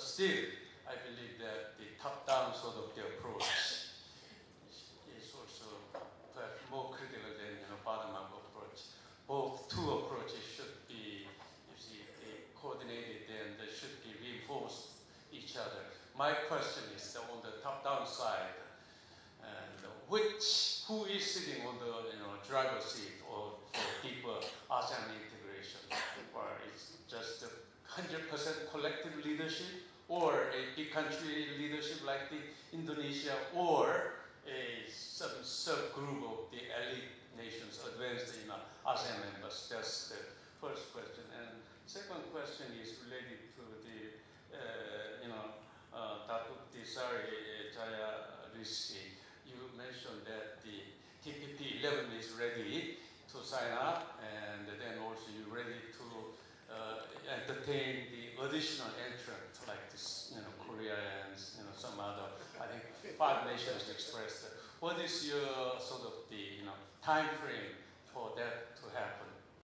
But still, I believe that the top-down sort of the approach is also perhaps more critical than the bottom-up approach. Both two approaches should be coordinated and they should be reinforced each other. My question is on the top-down side, and who is sitting on the driver's seat or for deeper ASEAN integration, or it's just 100% collective leadership, or a big country leadership like the Indonesia, or some subgroup of the elite nations advanced in ASEAN members? That's the first question. And second question is related to the Datuk Desari Jayarisi. You mentioned that the TPP-11 is ready to sign up, and then also you're ready to entertain the additional entrant like this, Korea and some other. I think 5 nations expressed. What is your sort of the time frame for that to happen?